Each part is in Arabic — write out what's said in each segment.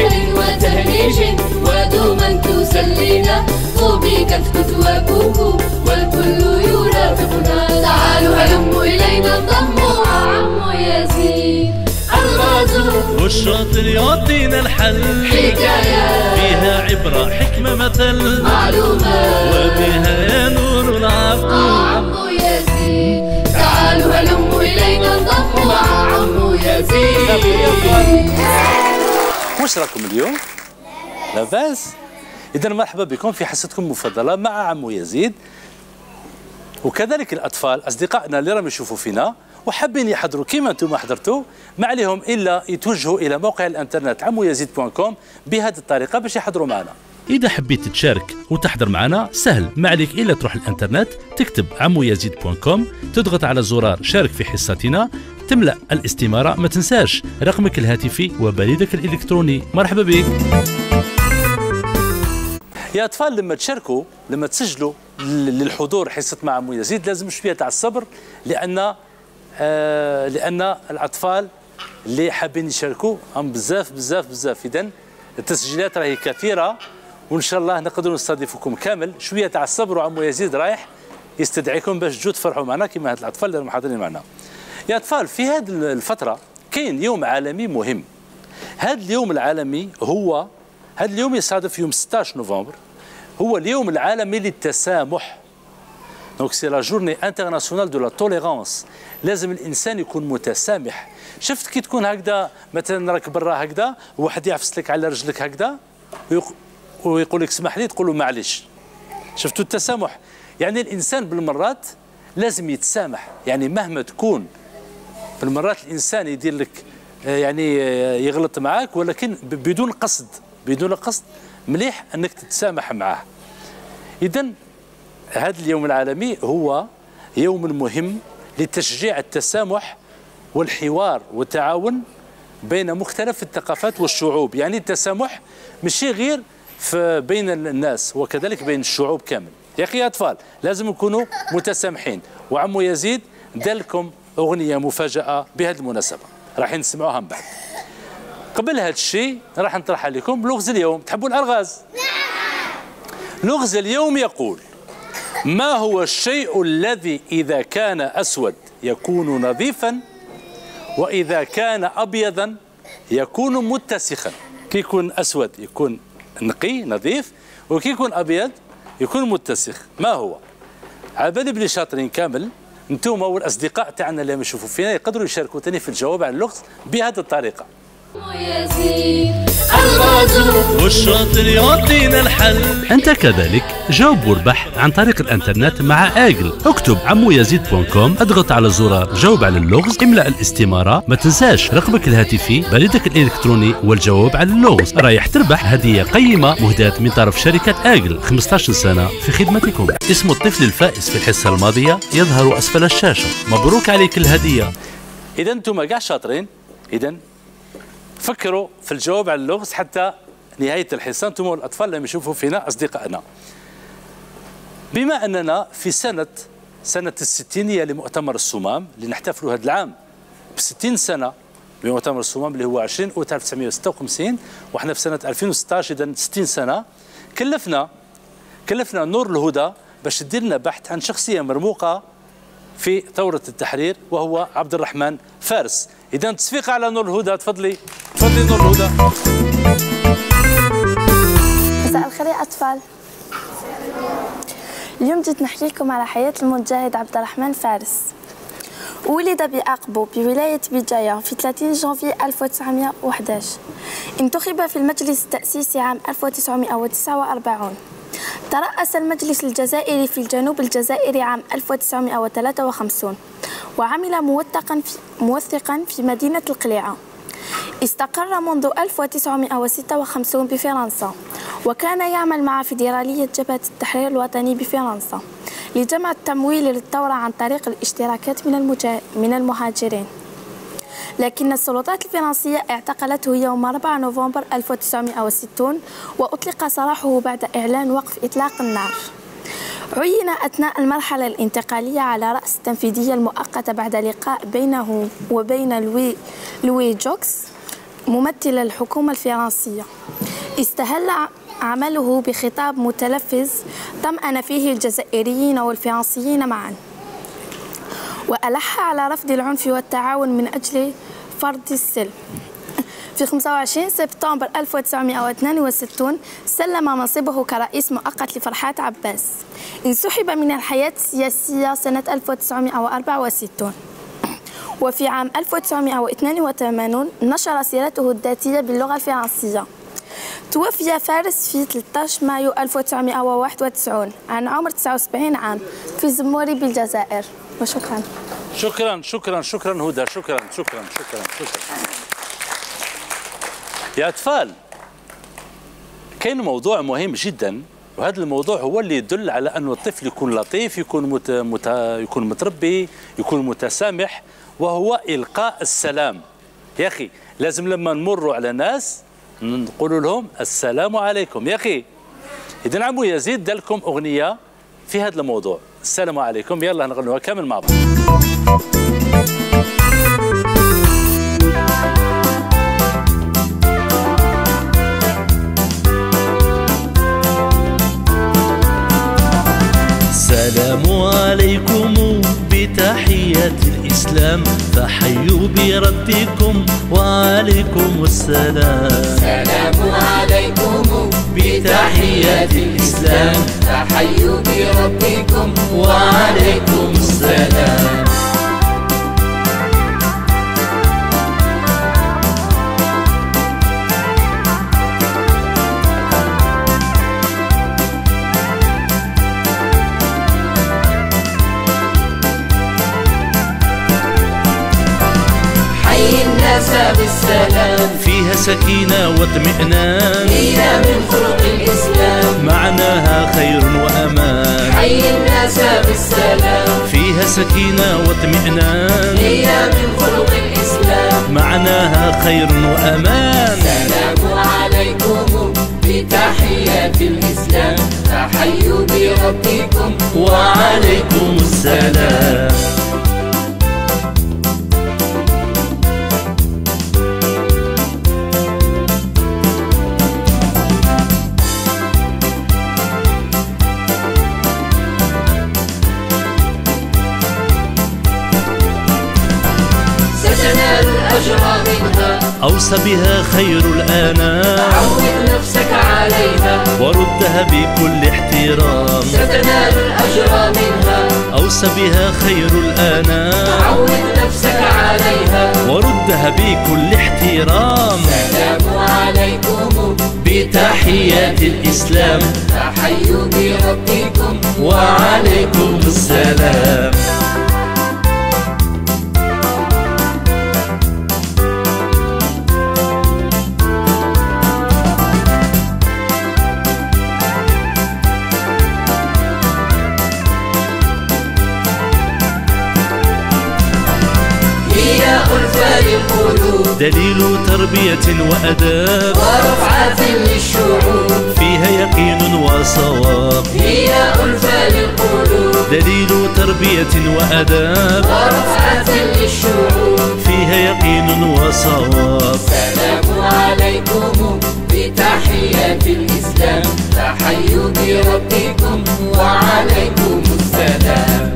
سحر وتهريج ودوما تسلينا، طوبى كتكت وكوكو والكل يرافقنا. تعالوا هلموا إلينا انضموا مع عمو يزيد الغازو، والشاطر يعطينا الحل. حكاية فيها عبرة حكمة مثل معلومة، وبها نور العفو مع عمو يزيد. تعالوا هلموا إلينا انضموا مع عمو يزيد. وش راكم اليوم؟ لاباس؟ إذا مرحبا بكم في حصتكم المفضلة مع عمو يزيد، وكذلك الأطفال أصدقائنا اللي راهم يشوفوا فينا وحابين يحضروا كيما أنتم حضرتوا، ما عليهم إلا يتوجهوا إلى موقع الإنترنت amouyazid.com بهذه الطريقة باش يحضروا معنا. إذا حبيت تشارك وتحضر معنا سهل، ما عليك إلا تروح الإنترنت تكتب amouyazid.com، تضغط على زرار شارك في حصتنا، تملأ الاستمارة، ما تنساش رقمك الهاتفي وبريدك الإلكتروني. مرحبا بك يا أطفال. لما تشاركوا لما تسجلوا للحضور حصة مع عمو يزيد لازم شوية تاع الصبر، لأن الأطفال اللي حابين يشاركوا هم بزاف بزاف بزاف. إذن التسجيلات راهي كثيرة وإن شاء الله نقدروا نستضيفكم كامل. شوية تاع الصبر، وعمو يزيد رايح يستدعيكم باش تجوا تفرحوا معنا كما هاد الأطفال اللي راهم حاضرين معنا. يا أطفال في هذه الفترة كاين يوم عالمي مهم. هذا اليوم العالمي هو هذا اليوم يصادف يوم 16 نوفمبر، هو اليوم العالمي للتسامح. دونك سي لا جورني انترناسيونال دو لا توليرونس. لازم الانسان يكون متسامح. شفت كي تكون هكذا مثلا راك برا هكذا وواحد يعفس لك على رجلك هكذا ويقول لك اسمح لي، تقول له معليش. شفتوا التسامح؟ يعني الانسان بالمرات لازم يتسامح، يعني مهما تكون بالمرات الانسان يدير لك يعني يغلط معاك ولكن بدون قصد، بدون قصد مليح انك تتسامح معاه. اذا هذا اليوم العالمي هو يوم مهم لتشجيع التسامح والحوار والتعاون بين مختلف الثقافات والشعوب. يعني التسامح ماشي غير بين الناس وكذلك بين الشعوب كامل. يا اخي يا اطفال لازم نكونوا متسامحين. وعمو يزيد دالكم اغنيه مفاجاه بهذه المناسبه راح نسمعوها من بعد. قبل هذا الشيء راح نطرح عليكم لغز اليوم. تحبوا الالغاز؟ نعم. لغز اليوم يقول: ما هو الشيء الذي إذا كان أسود يكون نظيفا وإذا كان أبيضا يكون متسخا؟ كي يكون أسود يكون نقي نظيف، وكي يكون أبيض يكون متسخ. ما هو؟ على بالي بلي شاطرين كامل انتم والأصدقاء تاعنا اللي يشوفوا فينا يقدروا يشاركوا تاني في الجواب على اللغز بهذه الطريقة. والشاطر يعطينا الحل. أنت كذلك جاوب واربح عن طريق الإنترنت مع آجل. اكتب amouyazid.com، اضغط على زرار جاوب على اللغز، املأ الاستمارة، ما تنساش رقمك الهاتفي، بريدك الإلكتروني والجواب على اللغز. رايح تربح هدية قيمة مهداة من طرف شركة آجل 15 سنة في خدمتكم. اسم الطفل الفائز في الحصة الماضية يظهر أسفل الشاشة. مبروك عليك الهدية. إذا أنتم كاع شاطرين. إذا فكروا في الجواب على اللغز حتى نهاية الحصة أنتم والأطفال لما يشوفوا فينا أصدقائنا. بما أننا في سنة الستينية لمؤتمر الصمام اللي نحتفلوا هذا العام ب60 سنة لمؤتمر الصمام اللي هو 20 أوت 1956 وإحنا في سنة 2016، إذا 60 سنة. كلفنا نور الهدى باش دير لنا بحث عن شخصية مرموقة في ثورة التحرير وهو عبد الرحمن فارس. إذا تصفيقة على نور الهدى. تفضلي تفضلي نور الهدى. مساء الخير يا أطفال. اليوم جيت نحكي لكم على حياة المجاهد عبد الرحمن فارس. ولد بعقبو بولاية بجاية في 30 جانفي 1911. انتخب في المجلس التأسيسي عام 1949. ترأس المجلس الجزائري في الجنوب الجزائري عام 1953 وعمل موثقا في مدينة القليعة. استقر منذ 1956 بفرنسا، وكان يعمل مع فيدرالية جبهة التحرير الوطني بفرنسا لجمع التمويل للثورة عن طريق الاشتراكات من المهاجرين، لكن السلطات الفرنسية اعتقلته يوم 4 نوفمبر 1960 وأطلق سراحه بعد إعلان وقف إطلاق النار. عين أثناء المرحلة الانتقالية على رأس التنفيذية المؤقتة بعد لقاء بينه وبين لوي جوكس ممثل الحكومة الفرنسية استهل عمله بخطاب متلفز طمأن فيه الجزائريين والفرنسيين معا، وألح على رفض العنف والتعاون من أجل فرض السلم. في 25 سبتمبر 1962 سلم منصبه كرئيس مؤقت لفرحات عباس. انسحب من الحياة السياسية سنة 1964، وفي عام 1982 نشر سيرته الذاتية باللغة الفرنسية. توفي فارس في 13 مايو 1991 عن عمر 79 عام في زموري بالجزائر. وشكرا. شكرا شكرا شكرا هدى، شكرا شكرا شكرا شكرا. يا أطفال، كان موضوع مهم جدا، وهذا الموضوع هو اللي يدل على أن الطفل يكون لطيف، يكون متربي، يكون متسامح، وهو إلقاء السلام. يا أخي لازم لما نمروا على ناس نقول لهم السلام عليكم. يا أخي إذن عمو يزيد دلكم أغنية في هذا الموضوع، السلام عليكم. يلا نغنوها كامل مع بعض. السلام عليكم بتحية الإسلام، فحيوا بربكم وعليكم السلام. السلام عليكم بتحية الإسلام، فحيوا بربكم وعليكم السلام. بالسلام فيها سكينة واطمئنان، فيها من خلق الإسلام معناها خير وأمان. حي الناس بالسلام فيها سكينة واطمئنان، فيها من خلق الإسلام معناها خير وأمان. السلام عليكم بتحية الإسلام، فحيوا بربكم وعليكم السلام. أوصى بها خير الأنام، عود نفسك عليها وردها بكل احترام. ستنال الأجر منها، أوصى بها خير الأنام، عود نفسك عليها وردها بكل احترام. السلام عليكم بتحية الإسلام، فحيوا بربكم وعليكم السلام. دليل تربية وأداب، ورفعة للشعوب، فيها يقين وصواب. هي ألفة للقلوب، دليل تربية وأداب، ورفعة للشعوب، فيها يقين وصواب. السلام عليكم بتحية الإسلام، فحيوا بربكم وعليكم السلام.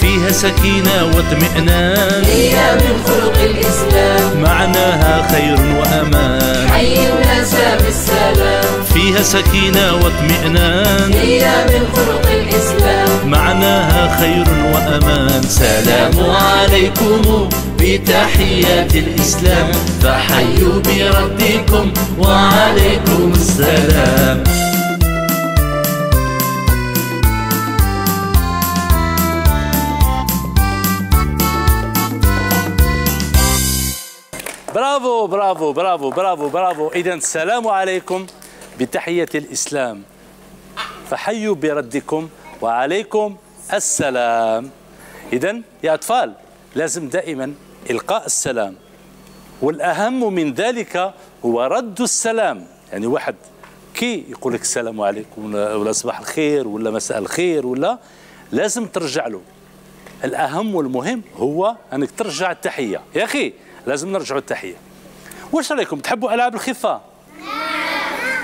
فيها سكينة واطمئنان، هي من خلق الإسلام معناها خير وأمان. حي الناس بالسلام فيها سكينة واطمئنان، هي من خلق الإسلام معناها خير وأمان. سلام عليكم بتحية الإسلام، فحيوا بربكم وعليكم السلام. برافو برافو برافو برافو برافو. إذا السلام عليكم بتحية الإسلام، فحيوا بردكم وعليكم السلام. إذا يا أطفال لازم دائما إلقاء السلام، والأهم من ذلك هو رد السلام. يعني واحد كي يقول لك السلام عليكم ولا صباح الخير ولا مساء الخير، ولا لازم ترجع له. الأهم والمهم هو أنك ترجع التحية. يا أخي لازم نرجعوا التحية. واش رأيكم، تحبوا ألعاب الخفة؟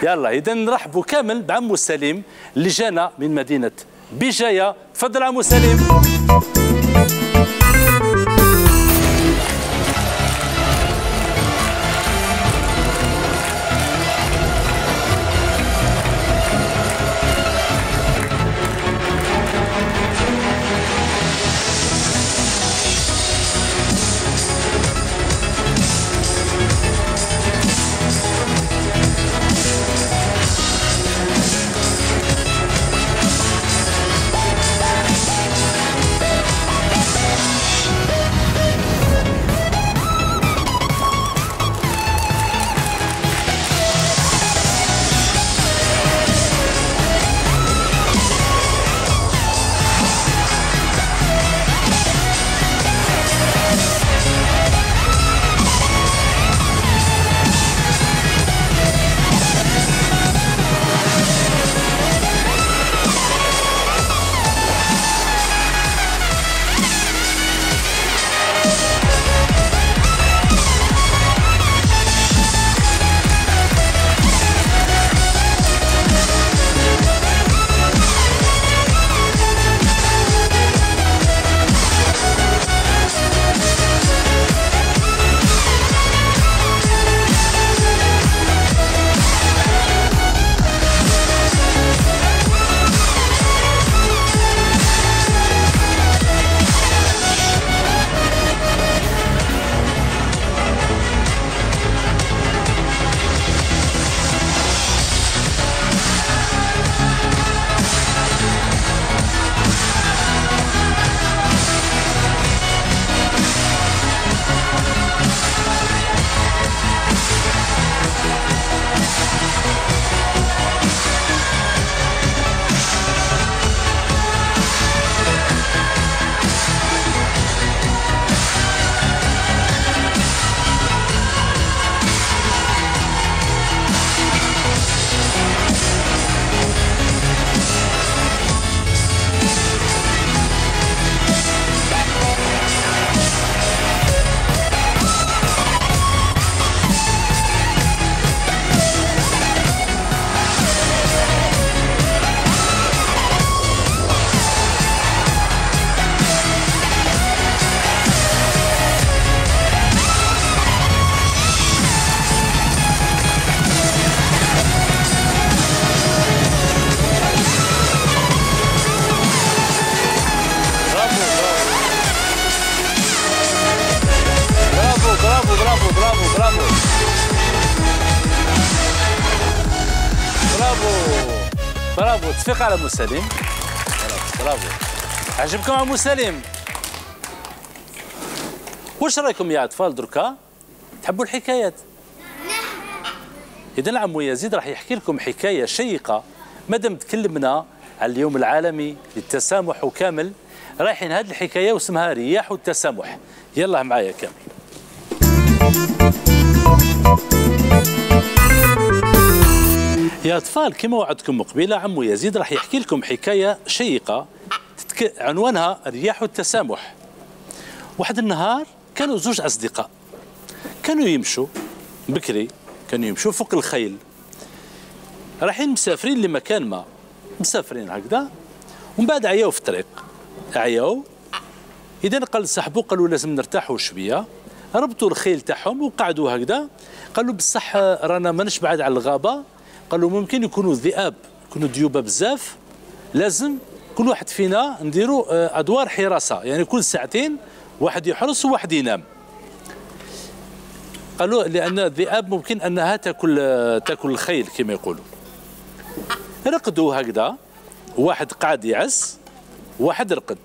يلا إذا نرحبوا كامل بعمو سليم اللي جانا من مدينة بجاية. تفضل عمو سليم. تفيق على عمو سليم. برافو. عجبكم عمو سليم؟ واش رايكم يا اطفال دركا؟ تحبوا الحكايات؟ اذا عمو يزيد راح يحكي لكم حكايه شيقه. مادام تكلمنا على اليوم العالمي للتسامح وكامل، رايحين هذه الحكايه واسمها رياح التسامح. يلا معايا كامل. يا أطفال كما وعدتكم مقبلة، عمو يزيد راح يحكي لكم حكاية شيقة عنوانها رياح التسامح. واحد النهار كانوا زوج أصدقاء، كانوا يمشوا بكري، كانوا يمشوا فوق الخيل، رايحين مسافرين لمكان ما، مسافرين هكذا. ومن بعد عياو في الطريق، عياو. إذا قال صاحبو، قالوا لازم نرتاحوا شوية. ربطوا الخيل تاعهم وقعدوا هكذا. قالوا بصح رانا ماناش بعاد على الغابة، قالوا ممكن يكونوا ذئاب، يكونوا ديوبه بزاف، لازم كل واحد فينا نديروا ادوار حراسه، يعني كل ساعتين واحد يحرس وواحد ينام. قالوا لان الذئاب ممكن انها تاكل الخيل كما يقولوا. رقدوا هكذا، واحد قعد يعس وواحد رقد.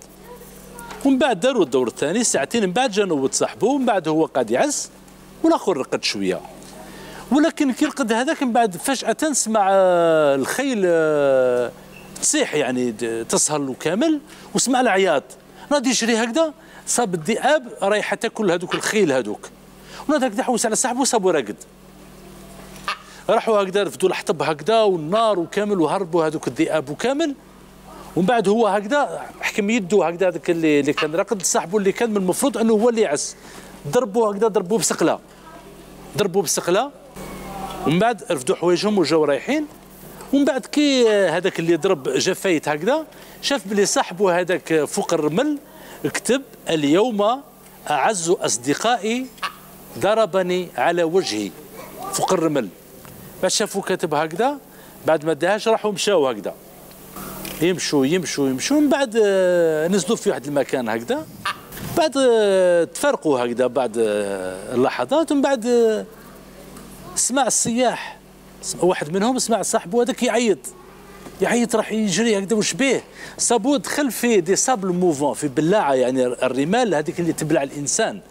ومن بعد داروا الدور الثاني ساعتين، من بعد جا نوض صاحبه، ومن بعد هو قعد يعس والاخر رقد شويه. ولكن كي رقد هذاك من بعد فجأة سمع الخيل تصيح، يعني تسهل وكامل، وسمع العياط. ناضي يجري هكذا، صاب الذئاب رايحه تاكل هذوك الخيل هذوك، وناض هكذا حوس على صاحبه وصابوا راقد. راحوا هكذا رفدوا الحطب هكذا والنار وكامل وهربوا هذوك الذئاب وكامل، ومن بعد هو هكذا حكم يده هكذا هذاك اللي كان راقد لصاحبه اللي كان من المفروض انه هو اللي يعس، ضربوه هكذا ضربوه بسقله. ضربوه بسقله ومن بعد رفدوا حوايجهم وجاو رايحين، ومن بعد كي هذاك اللي ضرب جا فايت هكذا شاف بلي صاحبه هذاك فوق الرمل كتب اليوم اعز اصدقائي ضربني على وجهي فوق الرمل. بعد شافوه كاتب هكذا بعد ما داهاش راحوا مشاو هكذا يمشوا يمشوا يمشوا، من بعد نزلوا في واحد المكان هكذا، بعد تفرقوا هكذا بعد اللحظات، ومن بعد سمع السياح واحد منهم سمع صاحبه هذاك يعيط يعيط راح يجري هكذا وش بيه، صابو دخل في دي سابل موفون في بلاعه يعني الرمال هذيك اللي تبلع الانسان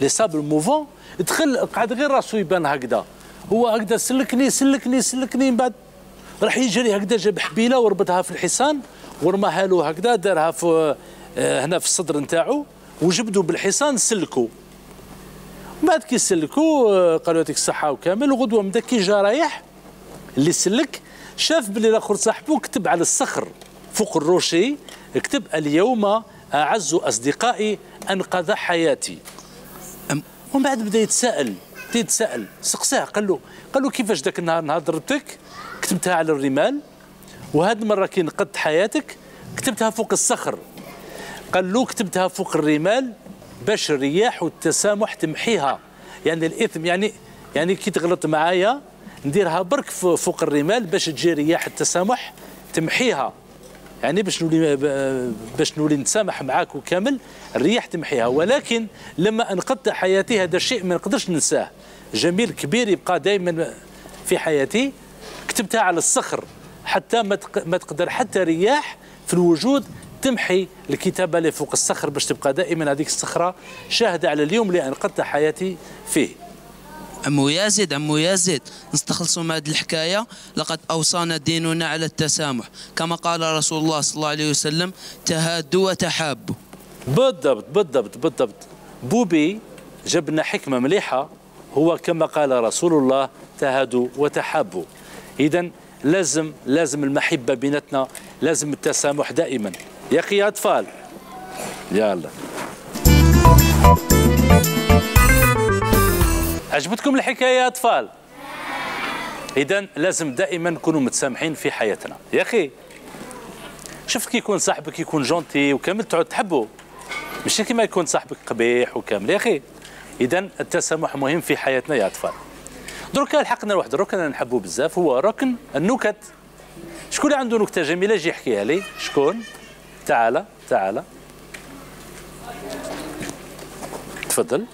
لي سابل موفون، دخل قعد غير راسو يبان هكذا هو هكذا سلكني سلكني سلكني، من بعد راح يجري هكذا جاب حبيله وربطها في الحصان ورماها له هكذا دارها في هنا في الصدر نتاعو وجبدو بالحصان سلكو. من بعد كي سلكو قالوا يعطيك الصحه وكامل، وغدوه من داك كي جا رايح اللي سلك شاف بلي الاخر صاحبو كتب على الصخر فوق الروشي كتب اليوم اعز اصدقائي انقذ حياتي. ومن بعد بدا يتساءل يتساءل سقساه قال له كيفاش ذاك النهار ضربتك كتبتها على الرمال، وهاد المره كي نقذت حياتك كتبتها فوق الصخر. قال له كتبتها فوق الرمال باش الرياح والتسامح تمحيها، يعني الاثم يعني كي تغلط معايا نديرها برك فوق الرمال باش تجي رياح التسامح تمحيها، يعني باش نولي نتسامح معاك وكامل الرياح تمحيها. ولكن لما انقذت حياتي هذا الشيء ما نقدرش ننساه، جميل كبير يبقى دائما في حياتي، كتبتها على الصخر حتى ما تقدر حتى رياح في الوجود تمحي الكتابه اللي فوق الصخر باش تبقى دائما هذيك الصخره شاهده على اليوم اللي انقذت حياتي فيه. عمو يزيد نستخلصوا من هذه الحكايه، لقد اوصانا ديننا على التسامح كما قال رسول الله صلى الله عليه وسلم تهادوا وتحابوا. بالضبط بالضبط بالضبط، بوبي جاب لنا حكمه مليحه، هو كما قال رسول الله تهادوا وتحابوا. اذا لازم المحبه بيناتنا، لازم التسامح دائما يا اخي يا اطفال. يلا عجبتكم الحكايه يا اطفال؟ اذا لازم دائما نكونوا متسامحين في حياتنا يا اخي. شفت كي يكون صاحبك يكون جونتي وكامل تعود تحبه، ماشي كيما يكون صاحبك قبيح وكامل يا اخي. اذا التسامح مهم في حياتنا يا اطفال. دركا لحقنا واحد الركن انا نحبه بزاف، هو ركن النكت. شكون عنده نكته جميله يجي يحكيها لي؟ شكون؟ تعال تعال تفضل.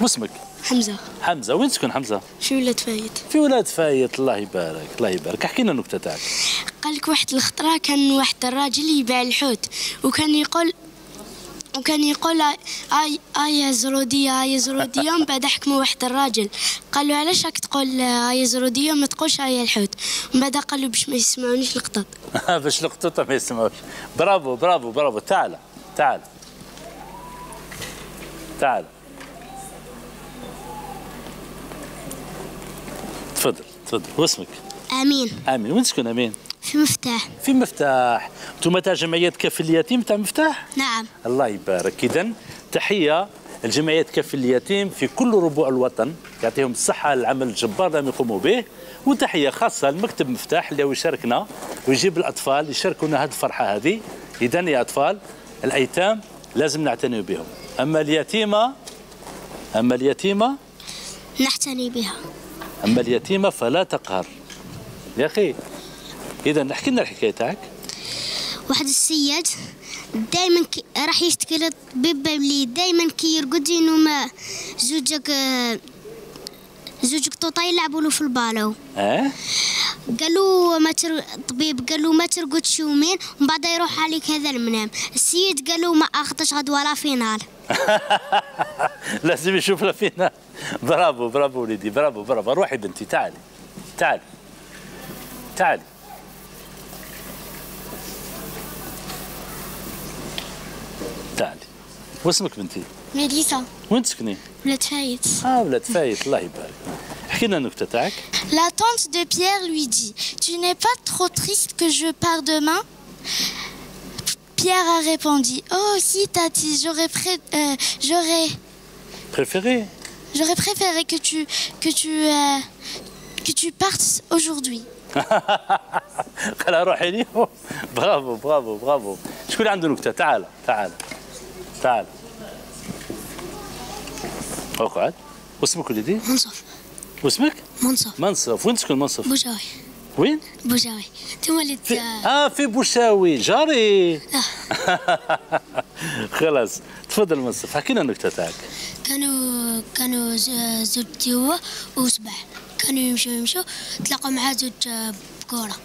واسمك؟ حمزه. حمزه وين تسكن حمزه؟ في ولاد فايت. في ولاد فايت، الله يبارك الله يبارك. احكي لنا النكته تاعك. قال لك واحد الخطره كان واحد الراجل يبيع الحوت وكان يقول اي زروديه اي زروديه، من بعد حكموا واحد الراجل قال له علاش راك تقول اي زروديه ما تقولش اي الحوت، من بعد قال له باش ما يسمعونيش القطط. باش القطط ما يسمعوش. برافو برافو برافو. تعال تعال تعال تفضل تفضل. واسمك؟ امين. امين وين تسكن امين؟ في مفتاح. في مفتاح. انتم تاع جمعيه كافل اليتيم تاع مفتاح؟ نعم. الله يبارك. اذا تحيه لجمعيه كافل اليتيم في كل ربوع الوطن، يعطيهم الصحه للعمل الجبار اللي يقوموا به، وتحيه خاصه لمكتب مفتاح اللي هو يشاركنا ويجيب الاطفال يشاركونا هذه الفرحه هذه. اذا يا اطفال الايتام لازم نعتني بهم، اما اليتيمه نعتني بها، اما اليتيمه فلا تقهر يا اخي. إذا احكي لنا الحكاية تاعك. واحد السيد دائما راح يشتكي للطبيب بلي دائما كي يرقد ينوم زوجك طوطا يلعبوا له في البالو. اه؟ قالوا الطبيب قال له ما ترقدش يومين ومن بعد يروح عليك هذا المنام. السيد قال له ما اخذتش غدوه لا فينال. لازم يشوف لا فينال. برافو برافو وليدي برافو برافو. روحي بنتي تعالي تعالي تعالي. تعالي. واسمك بنتي؟ ميريسا. وين تسكني؟ بلاد فايت. بلاد فايت الله يبارك. احكي لنا النكتة تاعك. La tante de Pierre lui dit: Tu n'es pas trop triste que je pars demain? Pierre a répondu: Oh si Tati, j'aurais préféré. J'aurais préféré que tu partes aujourd'hui. قالها روحي ليهم. برافو برافو برافو. شكون عنده نكتة؟ تعال تعال تعال. اقعد. واسمك وليدي؟ منصف. واسمك؟ منصف. منصف. وين تسكن منصف؟ بوجاوي. وين؟ بوجاوي. تولدت في... في بوشاوي جاري. خلاص تفضل منصف، احكي لنا النكتة تاعك. كانوا زوج تيوا وصباح، كانوا يمشوا تلاقوا مع زوج بكورة.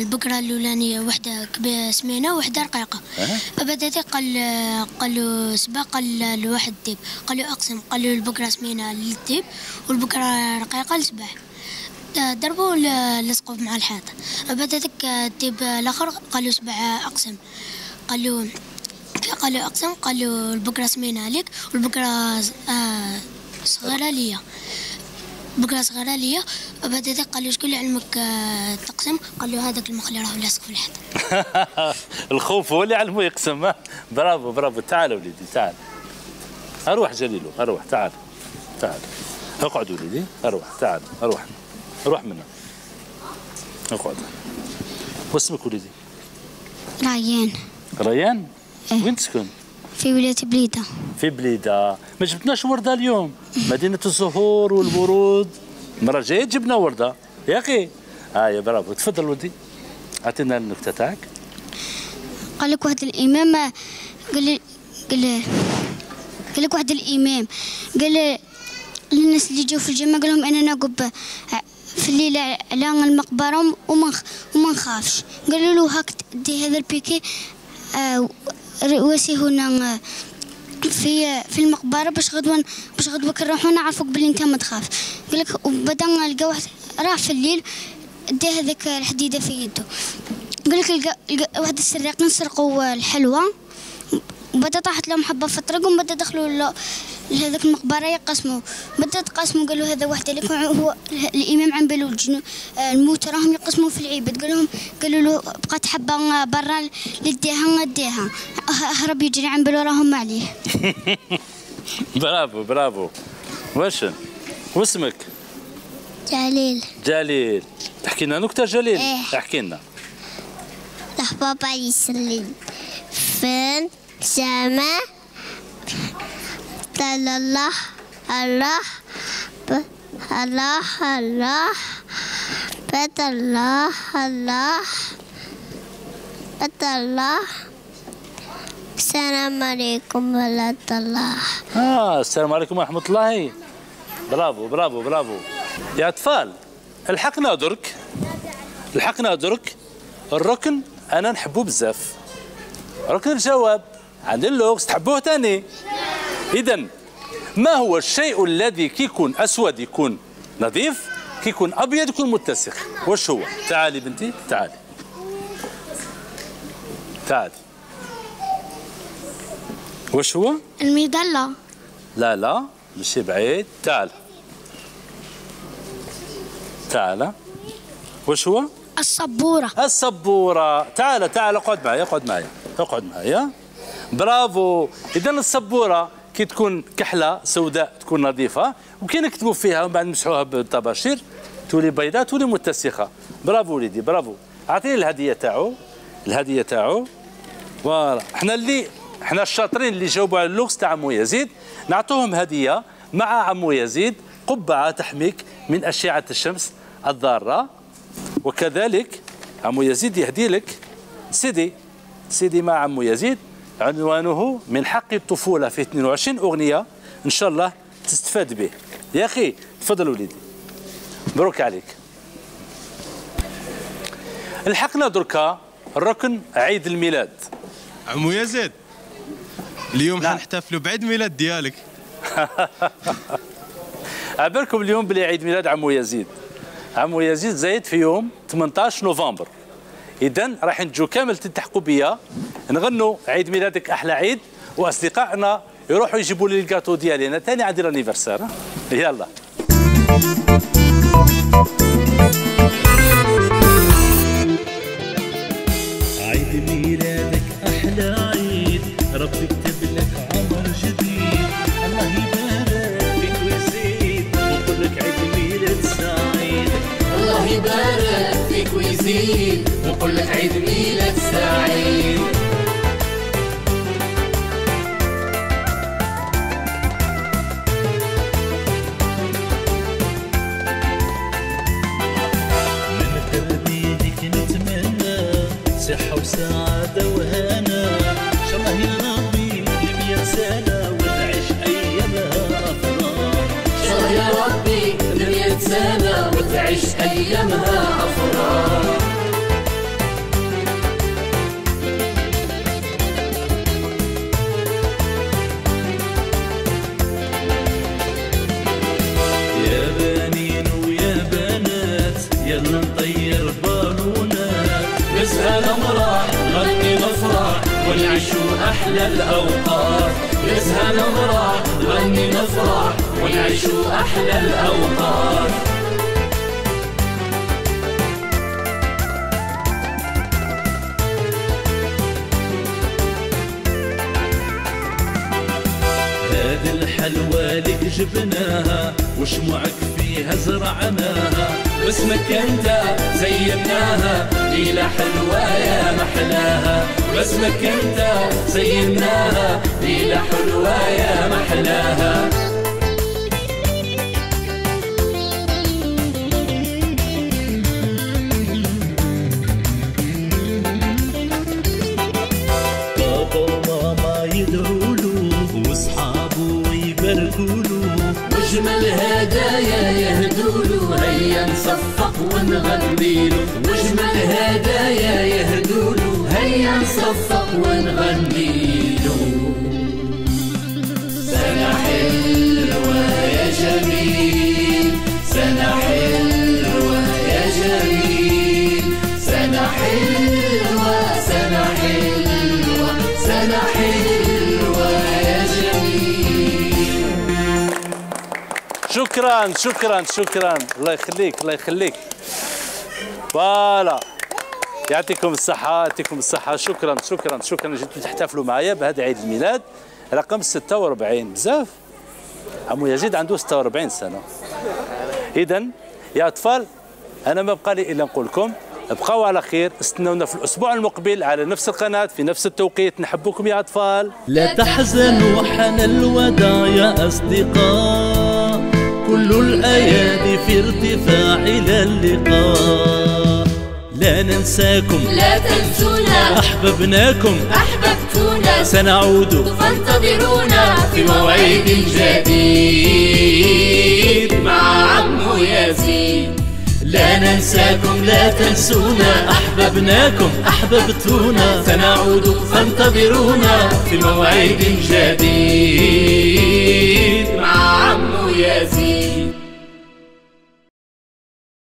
البكرة الأولانية وحدة كبيرة سمينة وحدة رقيقة. بدات قالوا صباح، قال لواحد الديب، قالوا أقسم، قالوا البكرة سمينة للديب والبكرة رقيقة لصباح. ضربوا لصقوا مع الحيط. بدات الديب الآخر قالوا صباح أقسم، قالوا أقسم، قالوا البكرة سمينة عليك والبكرة صغيرة ليا، بكرة صغيرة ليا. بعد ذلك قالوا شكون اللي علمك تقسم؟ قالوا هذاك المخ اللي راه لاصق في الحيط. الخوف هو اللي علمه يقسم. برافو برافو. تعال وليدي تعال. أروح جليلو، أروح تعال تعال. اقعد وليدي، أروح تعال، أروح أروح منها. اقعد. واسمك وليدي؟ ريان. ريان؟ وين تسكن؟ في ولاية بليدة. في بليدة. ما جبتناش وردة اليوم، مدينة الزهور والورود، المرة الجاية جبنا وردة يا أخي. يا برافو. تفضل ودي، أعطينا النكتة تاعك. قال لك واحد الإمام، قال لك واحد الإمام قال للناس اللي جاو في الجامع، قال لهم أنا نقب في الليل على المقبرة وما نخافش. قالوا له هاك دي هذا البيكي رؤوسي هنا في المقبره باش غدوه كي نروحو نعرفوك بلي انت ما تخاف. قال لك وبدا لقى واحد راه في الليل دا هذاك الحديده في يده. قال لك لقى واحد السراقين سرقوا الحلوى، وبدا طاحت لهم حبه في الطريق، وبدا دخلوا لهذاك المقبره يقسموا. بدا تقاسموا، قالوا هذا واحد عليك. هو الامام عن بالو الموت راهم يقسموا في العباد. قالوا له بقات حبه برا لديها نديها، هرب يجري عن بالو راهم عليه. برافو برافو. واش واسمك؟ جليل. جليل، تحكي لنا نكته جليل. احكي لنا. راح بابا يصلي فين سما الله الله الله الله بيت الله الله بيت الله. السلام عليكم ورحمة الله. السلام عليكم ورحمة الله. برافو برافو برافو. يا أطفال الحقنا درك الركن أنا نحبه بزاف، ركن الجواب عند اللغز تحبوه تاني. إذن ما هو الشيء الذي كي يكون أسود يكون نظيف، كي يكون أبيض يكون متسخ؟ وش هو؟ تعالي بنتي تعالي تعالي. وش هو؟ المظلة. لا لا مش بعيد. تعال تعال. وش هو؟ السبورة. السبورة. تعال تعال اقعد معايا. برافو. إذن السبورة كي تكون كحله سوداء تكون نظيفه، وكي نكتبوا فيها ومن بعد نمسحوها بالطباشير تولي بيضاء تولي متسخه. برافو وليدي برافو. اعطيني الهديه تاعو. فوالا حنا الشاطرين اللي جاوبوا على اللغز تاع عمو يزيد نعطوهم هديه مع عمو يزيد، قبعه تحميك من اشعه الشمس الضاره، وكذلك عمو يزيد يهدي لك سيدي مع عمو يزيد، عنوانه من حق الطفولة في 22 أغنية، إن شاء الله تستفاد به يا أخي. تفضل وليدي. مبروك عليك. الحقنا دركا الركن عيد الميلاد. عمو يزيد اليوم حنحتفلوا بعيد ميلاد ديالك. عبركم اليوم بلي عيد ميلاد عمو يزيد. عمو يزيد زايد في يوم 18 نوفمبر، إذن راح نجو كامل تلتحقوا بيا نغنوا عيد ميلادك احلى عيد، واصدقائنا يروحوا يجيبوا لي الكاتو ديالي، انا ثاني عندي لانيفرسير. يلا عيد ميلادك احلى عيد، ربي كتب لك عمر جديد، الله يبارك فيك ويزيد، ونقول لك عيد ميلاد سعيد، الله يبارك فيك ويزيد، ونقول لك عيد ميلاد سعيد. صحة وسعادة وهنا، إن شاء الله يا ربي لمية سنة وتعيش أيامها أفراح، إن شاء الله يا ربي لمية سنة وتعيش أيامها أفراح. يا بنين ويا بنات يلا نطير نزهل أمراح، نغني نفرح ونعيشو أحلى الأوقات، نزهل أمراح، نغني نفرح ونعيشو أحلى الأوقات. هذه الحلوى لك جبناها وشموعك فيها زرعناها، باسمك انت زيناها ليلة حلوة يا محلاها، باسمك انت زيناها ليلة حلوة يا محلاها. بابا وماما يدعولو واصحابو ويباركولو، مجمل هدايا يهدولو، هيا نصفق ونغنيلو، مجمل هدايا يهدولو، هيا نصفق ونغنيلو. سنة حلوة يا جميل، سنة حلوة يا جميل، سنة حلوة، سنة حلوة، سنة حلوة يا جميل. شكرا شكرا شكرا، الله يخليك الله يخليك. فوالا يعطيكم الصحة يعطيكم الصحة، شكرا شكرا شكرا جيتوا تحتفلوا معايا بهذا عيد الميلاد رقم 46. بزاف عمو يزيد عنده 46 سنة. إذا يا أطفال أنا ما بقى لي إلا نقول لكم بقاو على خير، استناونا في الأسبوع المقبل على نفس القناة في نفس التوقيت، نحبكم يا أطفال. لا تحزنوا وحن الوداع يا أصدقاء، كل الأيادي في ارتفاع إلى اللقاء، لا ننساكم لا تنسونا، أحببناكم أحببتونا، سنعود فانتظرونا في موعد جديد مع عمو يزيد. لا ننساكم لا تنسونا، أحببناكم أحببتونا، سنعود فانتظرونا في موعد جديد مع عمو يزيد.